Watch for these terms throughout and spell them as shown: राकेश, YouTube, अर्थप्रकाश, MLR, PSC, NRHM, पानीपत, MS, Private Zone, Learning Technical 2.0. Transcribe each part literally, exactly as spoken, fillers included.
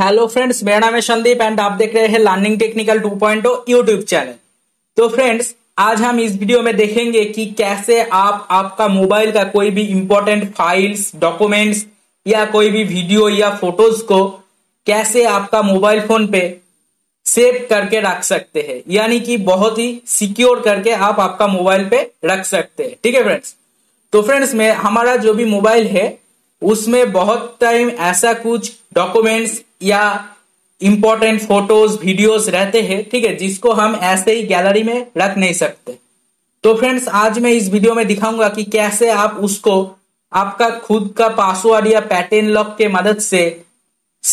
Hello friends, मेरा नाम है संदीप एंड आप देख रहे हैं learning technical two point O YouTube channel. तो फ्रेंड्स, आज हम इस वीडियो में देखेंगे कि कैसे आप आपका मोबाइल का कोई भी इंपॉर्टेंट फाइल्स, डॉक्यूमेंट्स या कोई भी वीडियो या फोटोज को कैसे आपका मोबाइल फोन पे सेव करके रख सकते हैं, यानी कि बहुत ही सिक्योर करके आप आपका मोबाइल पे रख सकते हैं। ठीक है फ्रेंड्स, तो फ्रेंड्स में हमारा जो भी मोबाइल है उसमें बहुत टाइम ऐसा कुछ डॉक्यूमेंट्स या इम्पोर्टेंट फोटोज, वीडियोस रहते हैं, ठीक है, जिसको हम ऐसे ही गैलरी में रख नहीं सकते। तो फ्रेंड्स, आज मैं इस वीडियो में दिखाऊंगा कि कैसे आप उसको आपका खुद का पासवर्ड या पैटर्न लॉक के मदद से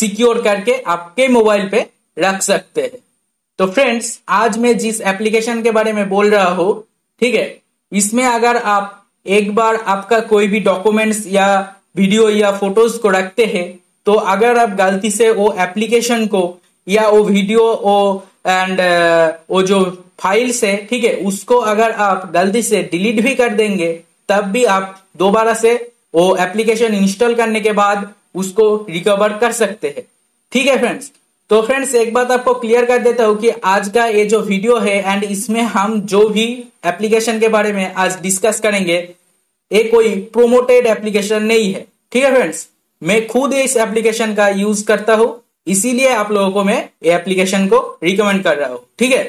सिक्योर करके आपके मोबाइल पे रख सकते हैं। तो फ्रेंड्स, आज मैं जिस एप्लीकेशन के बारे में बोल रहा हूँ, ठीक है, इसमें अगर आप एक बार आपका कोई भी डॉक्यूमेंट्स या वीडियो या फोटोज को रखते हैं तो अगर आप गलती से वो एप्लीकेशन को या वो वीडियो वो एंड वो जो फाइल्स है, ठीक है, उसको अगर आप गलती से डिलीट भी कर देंगे तब भी आप दोबारा से वो एप्लीकेशन इंस्टॉल करने के बाद उसको रिकवर कर सकते हैं। ठीक है फ्रेंड्स, तो फ्रेंड्स एक बात आपको क्लियर कर देता हूँ कि आज का ये जो वीडियो है एंड इसमें हम जो भी एप्लीकेशन के बारे में आज डिस्कस करेंगे ये कोई प्रोमोटेड एप्लीकेशन नहीं है। ठीक है फ्रेंड्स, मैं खुद इस एप्लीकेशन का यूज करता हूं, इसीलिए आप लोगों को मैं ये एप्लीकेशन को रिकमेंड कर रहा हूं। ठीक है,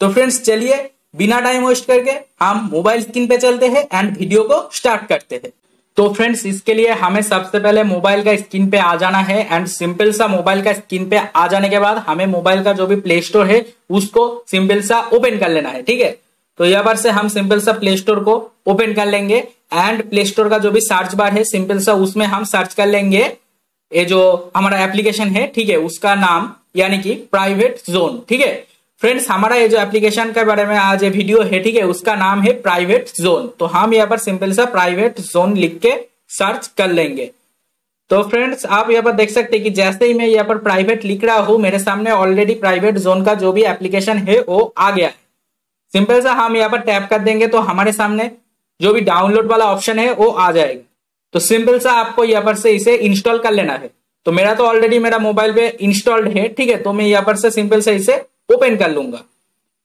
तो फ्रेंड्स चलिए बिना टाइम वेस्ट करके हम मोबाइल स्क्रीन पे चलते हैं एंड वीडियो को स्टार्ट करते हैं। तो फ्रेंड्स, इसके लिए हमें सबसे पहले मोबाइल का स्क्रीन पे आ जाना है एंड सिंपल सा मोबाइल का स्क्रीन पे आ जाने के बाद हमें मोबाइल का जो भी प्ले स्टोर है उसको सिंपल सा ओपन कर लेना है। ठीक है, तो यहाँ पर से हम सिंपल सा प्ले स्टोर को ओपन कर लेंगे एंड प्ले स्टोर का जो भी सर्च बार है सिंपल सा उसमें हम सर्च कर लेंगे ये जो हमारा एप्लीकेशन है, ठीक है, उसका नाम यानी कि प्राइवेट जोन। ठीक है फ्रेंड्स, हमारा ये जो एप्लीकेशन के बारे में आज ये वीडियो है, ठीक है, उसका नाम है प्राइवेट जोन। तो हम यहाँ पर सिंपल सा प्राइवेट जोन लिख के सर्च कर लेंगे। तो फ्रेंड्स, आप यहाँ पर देख सकते हैं कि जैसे ही मैं यहाँ पर प्राइवेट लिख रहा हूँ मेरे सामने ऑलरेडी प्राइवेट जोन का जो भी एप्लीकेशन है वो आ गया है। सिंपल सा हम यहाँ पर टैप कर देंगे तो हमारे सामने जो भी डाउनलोड वाला ऑप्शन है वो आ जाएगा। तो सिंपल सा आपको यहाँ पर से इसे इंस्टॉल कर लेना है। तो मेरा तो ऑलरेडी मेरा मोबाइल पे इंस्टॉल्ड है, ठीक है, तो मैं यहाँ पर से सिंपल से इसे ओपन कर लूंगा।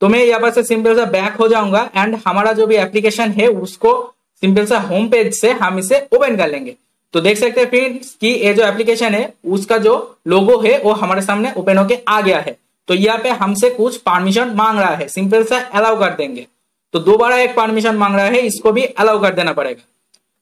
तो मैं यहाँ पर से सिंपल सा बैक हो जाऊंगा एंड हमारा जो भी एप्लीकेशन है उसको सिंपल सा होम पेज से हम इसे ओपन कर लेंगे। तो देख सकते हैं फ्रेंड्स कि ये जो एप्लीकेशन है उसका जो लोगो है वो हमारे सामने ओपन होके आ गया है। तो यहाँ पे हमसे कुछ परमिशन मांग रहा है, सिंपल सा अलाउ कर देंगे। तो दोबारा एक परमिशन मांग रहा है, इसको भी अलाउ कर देना पड़ेगा।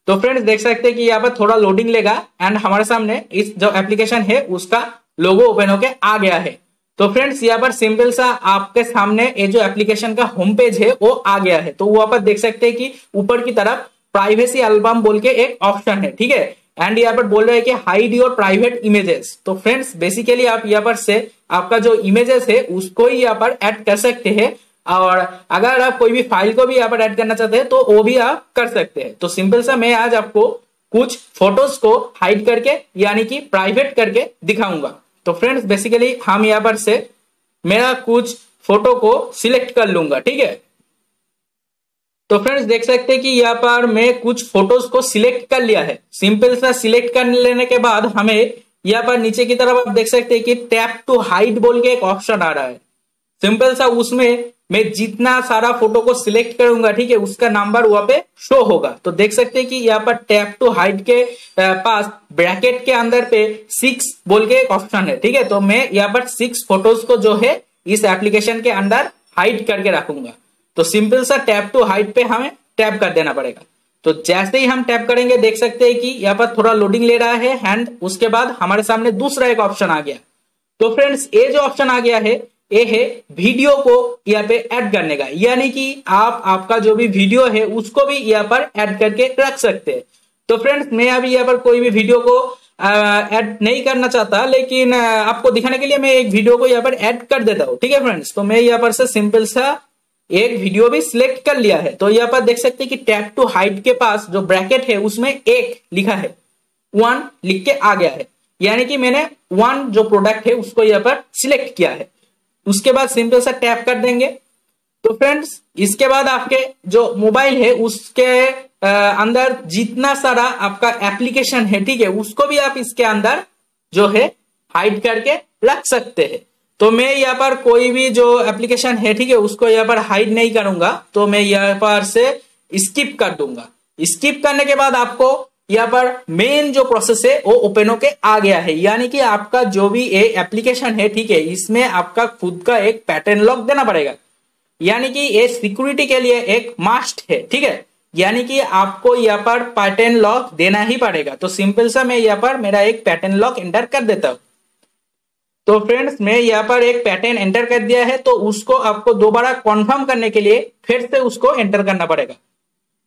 तो फ्रेंड्स देख सकते हैं कि यहाँ पर थोड़ा लोडिंग लेगा एंड हमारे सामने इस जो एप्लीकेशन है उसका लोगो ओपन होके आ गया है। तो फ्रेंड्स, यहाँ पर सिंपल सा आपके सामने ये जो एप्लीकेशन का होम पेज है वो आ गया है। तो वहां पर देख सकते हैं कि ऊपर की तरफ प्राइवेसी एल्बम बोल के एक ऑप्शन है, ठीक है, एंड यहाँ पर बोल रहे हैं कि हाइड योर प्राइवेट इमेजेस। तो फ्रेंड्स, बेसिकली आप यहाँ पर से आपका जो इमेजेस है उसको ही यहाँ पर ऐड कर सकते हैं और अगर आप कोई भी फाइल को भी यहाँ पर ऐड करना चाहते हैं तो वो भी आप कर सकते हैं। तो सिंपल सा मैं आज आपको कुछ फोटोज को हाइड करके यानी कि प्राइवेट करके दिखाऊंगा। तो फ्रेंड्स, बेसिकली हम यहाँ पर से मेरा कुछ फोटो को सिलेक्ट कर लूंगा। ठीक है, तो फ्रेंड्स देख सकते हैं कि यहाँ पर मैं कुछ फोटोज को सिलेक्ट कर लिया है। सिंपल सा सिलेक्ट कर लेने के बाद हमें यहाँ पर नीचे की तरफ आप देख सकते हैं कि टैप टू हाइड बोल के एक ऑप्शन आ रहा है। सिंपल सा उसमें मैं जितना सारा फोटो को सिलेक्ट करूंगा, ठीक है, उसका नंबर वहां पे शो होगा। तो देख सकते हैं कि यहाँ पर टैप टू हाइड के पास ब्रैकेट के अंदर पे सिक्स बोल के एक ऑप्शन है, ठीक है, तो मैं यहाँ पर सिक्स फोटोज को जो है इस एप्लीकेशन के अंदर हाइड करके रखूंगा। तो सिंपल सा टैप टू हाइड पे हमें टैप कर देना पड़ेगा। तो जैसे ही हम टैप करेंगे देख सकते हैं कि यहाँ पर थोड़ा लोडिंग ले रहा है एंड उसके बाद हमारे सामने दूसरा एक ऑप्शन आ गया। तो फ्रेंड्स, ये जो ऑप्शन आ गया है ये है वीडियो को यहाँ पे ऐड करने का, यानी कि आप आपका जो भी वीडियो है उसको भी यहाँ पर ऐड करके रख सकते हैं। तो फ्रेंड्स, मैं अभी यहाँ पर कोई भी वीडियो को ऐड नहीं करना चाहता, लेकिन आपको दिखाने के लिए मैं एक वीडियो को यहाँ पर ऐड कर देता हूँ। ठीक है फ्रेंड्स, तो मैं यहाँ पर से सिंपल सा एक वीडियो भी सिलेक्ट कर लिया है। तो यहाँ पर देख सकते हैं कि टैप टू हाइड के पास जो ब्रैकेट है उसमें एक लिखा है, वन लिख के आ गया है, यानी कि मैंने वन जो प्रोडक्ट है उसको यहाँ पर सिलेक्ट किया है। उसके बाद सिंपल सा टैप कर देंगे। तो फ्रेंड्स, इसके बाद आपके जो मोबाइल है उसके अंदर जितना सारा आपका एप्लीकेशन है, ठीक है, उसको भी आप इसके अंदर जो है हाइड करके रख सकते हैं। तो मैं यहाँ पर कोई भी जो एप्लीकेशन है ठीक है उसको यहाँ पर हाइड नहीं करूंगा, तो मैं यहाँ पर से स्किप कर दूंगा। स्किप करने के बाद आपको यहाँ पर मेन जो प्रोसेस है वो ओपन होके आ गया है, यानी कि आपका जो भी ये एप्लीकेशन है ठीक है इसमें आपका खुद का एक पैटर्न लॉक देना पड़ेगा, यानी कि ये सिक्योरिटी के लिए एक मस्ट है ठीक है, यानी कि आपको यहाँ पर पैटर्न लॉक देना ही पड़ेगा। तो सिंपल सा मैं यहाँ पर मेरा एक पैटर्न लॉक एंटर कर देता हूँ। तो फ्रेंड्स मैं यहाँ पर एक पैटर्न एंटर कर दिया है, तो उसको आपको दोबारा कॉन्फर्म करने के लिए फिर से उसको एंटर करना पड़ेगा।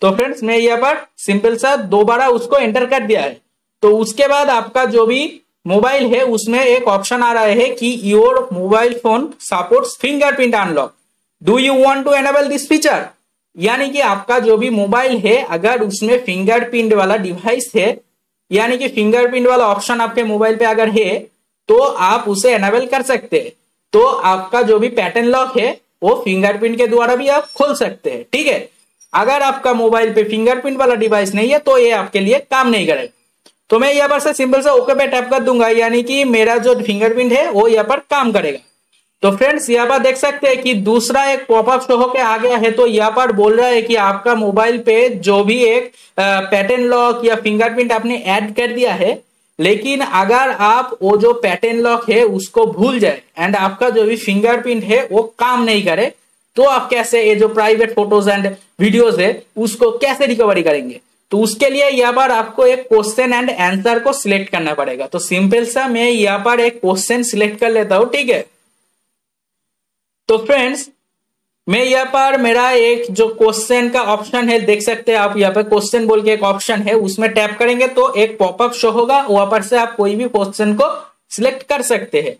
तो फ्रेंड्स मैं यहाँ पर सिंपल सा दोबारा उसको एंटर कर दिया है। तो उसके बाद आपका जो भी मोबाइल है उसमें एक ऑप्शन आ रहा है कि your mobile phone supports fingerprint unlock, do you want to enable this feature, यानी कि आपका जो भी मोबाइल है अगर उसमें फिंगरप्रिंट वाला डिवाइस है, यानी कि फिंगरप्रिंट वाला ऑप्शन आपके मोबाइल पे अगर है तो आप उसे एनेबल कर सकते हैं। तो आपका जो भी पैटर्न लॉक है वो फिंगरप्रिंट के द्वारा भी आप खोल सकते हैं ठीक है। अगर आपका मोबाइल पे फिंगरप्रिंट वाला डिवाइस नहीं है तो ये आपके लिए काम नहीं करेगा। तो मैं यहाँ पर से सिंपल सा ओके पे टैप कर दूंगा, यानी कि मेरा जो फिंगरप्रिंट है वो यहाँ पर काम करेगा। तो फ्रेंड्स यहाँ पर देख सकते हैं कि दूसरा एक पॉपअप शो होके आ गया है। तो यहाँ पर बोल रहा है कि आपका मोबाइल पे जो भी एक पैटर्न लॉक या फिंगरप्रिंट आपने ऐड कर दिया है, लेकिन अगर आप वो जो पैटर्न लॉक है उसको भूल जाए एंड आपका जो भी फिंगरप्रिंट है वो काम नहीं करे, तो आप कैसे ये जो प्राइवेट फोटोज एंड वीडियोज है उसको कैसे रिकवरी करेंगे। तो उसके लिए यहाँ पर आपको एक क्वेश्चन एंड आंसर को सिलेक्ट करना पड़ेगा। तो सिंपल सा मैं यहाँ पर एक क्वेश्चन सिलेक्ट कर लेता हूँ ठीक है। तो फ्रेंड्स मैं यहाँ पर मेरा एक जो क्वेश्चन का ऑप्शन है देख सकते हैं आप, यहाँ पर क्वेश्चन बोल के एक ऑप्शन है उसमें टैप करेंगे तो एक पॉपअप शो होगा, वहां पर से आप कोई भी क्वेश्चन को सिलेक्ट कर सकते हैं।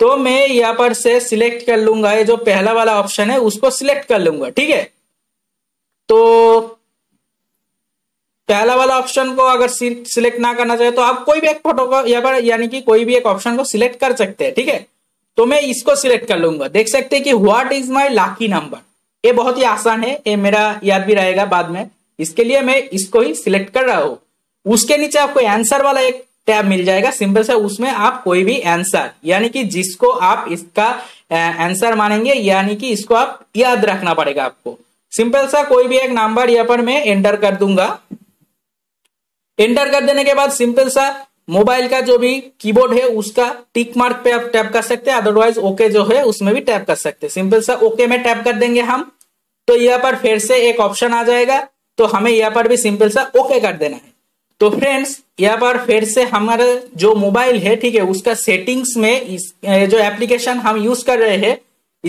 तो मैं यहाँ पर से सिलेक्ट कर लूंगा, ये जो पहला वाला ऑप्शन है उसको सिलेक्ट कर लूंगा ठीक है। तो पहला वाला ऑप्शन को अगर सिलेक्ट ना करना चाहिए तो आप कोई भी एक फोटो को यहाँ पर यानी कि कोई भी एक ऑप्शन को सिलेक्ट कर सकते हैं ठीक है। तो मैं इसको सिलेक्ट कर लूंगा। देख सकते हैं कि what is my lucky number, ये बहुत ही आसान है, ये मेरा याद भी रहेगा बाद में, इसके लिए मैं इसको ही सिलेक्ट कर रहा हूँ। उसके नीचे आपको आंसर वाला एक टैब मिल जाएगा, सिंपल सा उसमें आप कोई भी आंसर यानी कि जिसको आप इसका आंसर मानेंगे यानी कि इसको आप याद रखना पड़ेगा आपको। सिंपल सा कोई भी एक नंबर यहाँ पर मैं एंटर कर दूंगा। एंटर कर देने के बाद सिंपल सा मोबाइल का जो भी कीबोर्ड है उसका टिक मार्क पे आप टैप कर सकते हैं, अदरवाइज ओके जो है उसमें भी टैप कर सकते हैं। सिंपल सा ओके में टैप कर देंगे हम तो यहाँ पर फिर से एक ऑप्शन आ जाएगा, तो हमें यहाँ पर भी सिंपल सा ओके कर देना है। तो फ्रेंड्स यहाँ पर फिर से हमारा जो मोबाइल है ठीक है उसका सेटिंग्स में इस जो एप्लीकेशन हम यूज कर रहे हैं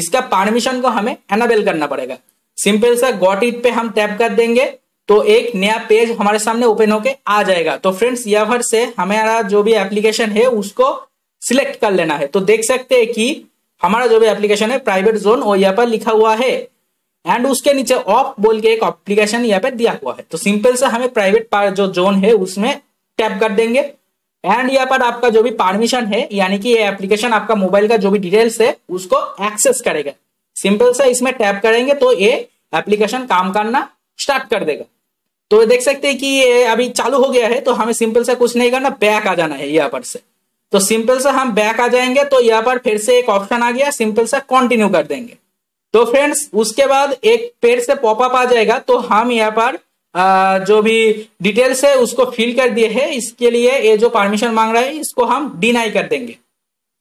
इसका परमिशन को हमें एनेबल करना पड़ेगा। सिंपल सा गॉट इट पे हम टैप कर देंगे तो एक नया पेज हमारे सामने ओपन होके आ जाएगा। तो फ्रेंड्स यहाँ पर से हमारा जो भी एप्लीकेशन है उसको सिलेक्ट कर लेना है। तो देख सकते हैं कि हमारा जो भी एप्लीकेशन है प्राइवेट जोन वो यहाँ पर लिखा हुआ है एंड उसके नीचे ऑफ बोल के एक एप्लीकेशन यहाँ पर दिया हुआ है। तो सिंपल से हमें प्राइवेट जो जोन है उसमें टैप कर देंगे एंड यहाँ पर आपका जो भी परमिशन है यानी कि ये एप्लीकेशन आपका मोबाइल का जो भी डिटेल्स है उसको एक्सेस करेगा। सिंपल सा इसमें टैप करेंगे तो ये एप्लीकेशन काम करना स्टार्ट कर देगा। तो देख सकते हैं कि ये अभी चालू हो गया है, तो हमें सिंपल सा कुछ नहीं करना, बैक आ जाना है यहाँ पर से। तो सिंपल सा हम बैक आ जाएंगे तो यहाँ पर फिर से एक ऑप्शन आ गया, सिंपल सा कंटिन्यू कर देंगे। तो फ्रेंड्स उसके बाद एक पेज से पॉपअप आ जाएगा, तो हम यहाँ पर जो भी डिटेल्स है उसको फिल कर दिए है, इसके लिए ये जो परमिशन मांग रहा है इसको हम डिनाई कर देंगे।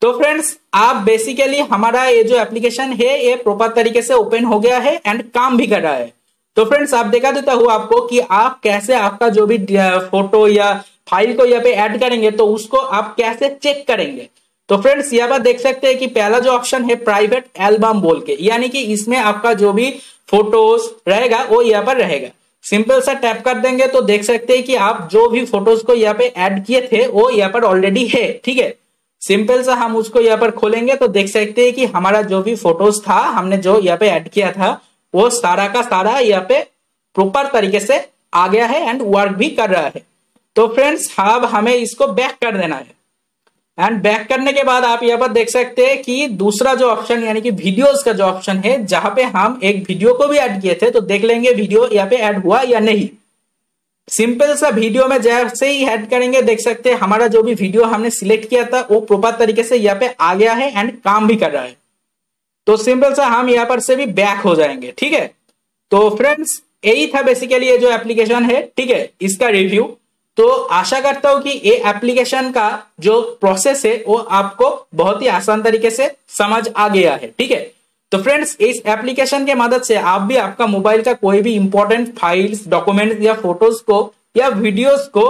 तो फ्रेंड्स आप बेसिकली हमारा ये जो एप्लीकेशन है ये प्रॉपर तरीके से ओपन हो गया है एंड काम भी कर रहा है। तो फ्रेंड्स आप दिखा देता हूं आपको कि आप कैसे आपका जो भी फोटो या फाइल को यहाँ पे ऐड करेंगे तो उसको आप कैसे चेक करेंगे। तो फ्रेंड्स यहाँ पर देख सकते हैं कि पहला जो ऑप्शन है प्राइवेट एल्बम बोल के, यानी कि इसमें आपका जो भी फोटोज रहेगा वो यहाँ पर रहेगा। सिंपल सा टैप कर देंगे तो देख सकते हैं कि आप जो भी फोटोज को यहाँ पे ऐड किए थे वो यहाँ पर ऑलरेडी है ठीक है। सिंपल सा हम उसको यहाँ पर खोलेंगे तो देख सकते हैं कि हमारा जो भी फोटोज था हमने जो यहाँ पे ऐड किया था वो सारा का सारा यहाँ पे प्रॉपर तरीके से आ गया है एंड वर्क भी कर रहा है। तो फ्रेंड्स अब हमें इसको बैक कर देना है एंड बैक करने के बाद आप यहाँ पर देख सकते हैं कि दूसरा जो ऑप्शन यानी कि वीडियोस का जो ऑप्शन है जहां पे हम एक वीडियो को भी ऐड किए थे, तो देख लेंगे वीडियो यहाँ पे ऐड हुआ या नहीं। सिंपल सा वीडियो में जैसे ही ऐड करेंगे देख सकते हैं हमारा जो भी वीडियो हमने सिलेक्ट किया था वो प्रॉपर तरीके से यहाँ पे आ गया है एंड काम भी कर रहा है। तो सिंपल सा हम यहाँ पर से भी बैक हो जाएंगे। ठीक है, तो फ्रेंड्स यही था बेसिकली ये जो एप्लीकेशन है, ठीक है, इसका रिव्यू। तो आशा करता हूं कि ये एप्लीकेशन का जो प्रोसेस है वो आपको बहुत ही आसान तरीके से समझ आ गया है। ठीक है, तो फ्रेंड्स इस एप्लीकेशन के मदद से आप भी आपका मोबाइल का कोई भी इंपॉर्टेंट फाइल्स, डॉक्यूमेंट्स या फोटोज को या वीडियोस को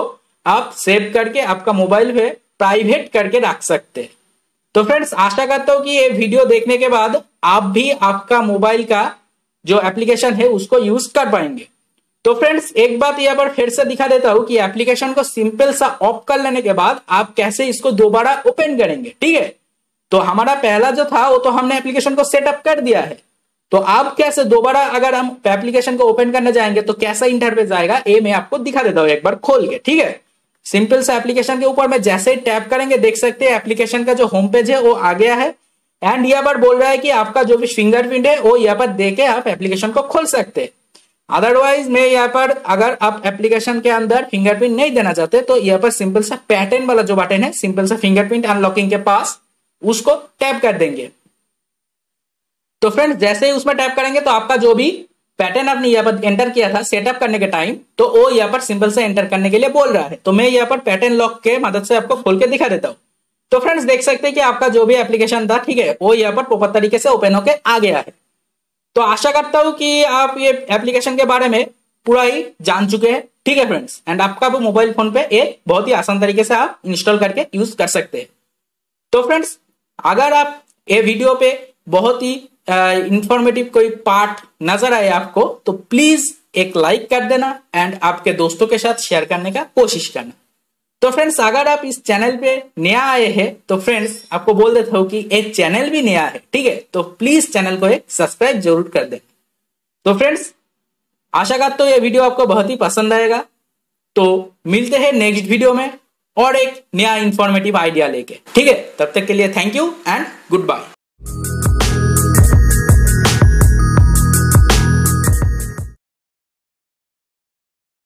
आप सेव करके आपका मोबाइल में प्राइवेट करके रख सकते हैं। तो फ्रेंड्स आशा करता हूं कि ये वीडियो देखने के बाद आप भी आपका मोबाइल का जो एप्लीकेशन है उसको यूज कर पाएंगे। तो फ्रेंड्स एक बात यहाँ पर फिर से दिखा देता हूं कि एप्लीकेशन को सिंपल सा ऑफ कर लेने के बाद आप कैसे इसको दोबारा ओपन करेंगे। ठीक है, तो हमारा पहला जो था वो तो हमने एप्लीकेशन को सेटअप कर दिया है। तो आप कैसे दोबारा अगर हम एप्लीकेशन को ओपन करने जाएंगे तो कैसा इंटरफेस आएगा ये मैं आपको दिखा देता हूं एक बार खोल के। ठीक है, सिंपल सा एप्लीकेशन के ऊपर में जैसे ही टैप करेंगे देख सकते हैं एप्लीकेशन का जो होम पेज है वो आ गया है एंड यहाँ पर बोल रहा है कि आपका जो भी फिंगरप्रिंट है वो यहाँ पर देके आप एप्लीकेशन को खोल सकते हैं। अदरवाइज मैं यहाँ पर अगर आप एप्लीकेशन के अंदर फिंगरप्रिंट नहीं देना चाहते तो यहाँ पर सिंपल सा पैटर्न वाला जो बटन है, सिंपल सा फिंगरप्रिंट अनलॉकिंग के पास उसको टैप कर देंगे। तो फ्रेंड्स जैसे ही उसमें टैप करेंगे तो आपका जो भी पैटर्न आपने यहाँ पर एंटर किया था सेटअप करने के टाइम तो वो यहाँ पर सिंपल से एंटर करने के लिए बोल रहा है। तो मैं यहाँ पर पैटर्न लॉक के मदद से आपको खोल के दिखा देता हूँ। तो फ्रेंड्स देख सकते हैं कि आपका जो भी एप्लीकेशन था, ठीक है, वो यहाँ पर प्रॉपर तरीके से ओपन होके आ गया है। तो आशा करता हूं कि आप ये एप्लीकेशन के बारे में पूरा ही जान चुके हैं। ठीक है फ्रेंड्स, एंड आपका वो मोबाइल फोन पे ये बहुत ही आसान तरीके से आप इंस्टॉल करके यूज कर सकते हैं। तो फ्रेंड्स अगर आप ये वीडियो पे बहुत ही इंफॉर्मेटिव कोई पार्ट नजर आए आपको तो प्लीज एक लाइक कर देना एंड आपके दोस्तों के साथ शेयर करने का कोशिश करना। तो फ्रेंड्स अगर आप इस चैनल पे नया आए हैं तो फ्रेंड्स आपको बोल देता हूं कि एक चैनल भी नया है। ठीक है, तो प्लीज चैनल को एक सब्सक्राइब जरूर कर दें। तो फ्रेंड्स आशा करता हूं ये वीडियो आपको बहुत ही पसंद आएगा। तो मिलते हैं नेक्स्ट वीडियो में और एक नया इंफॉर्मेटिव आइडिया लेके। ठीक है, तब तक के लिए thank you and good bye.